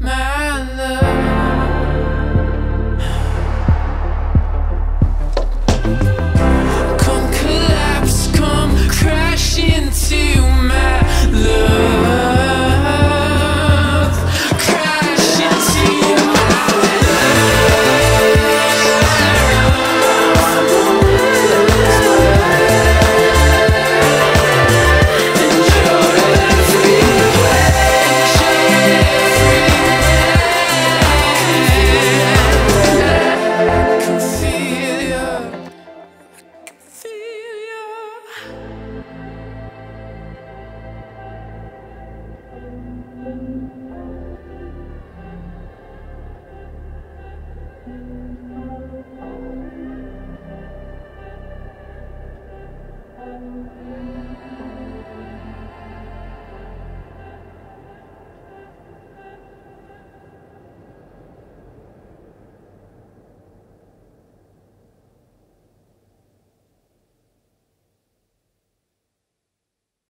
my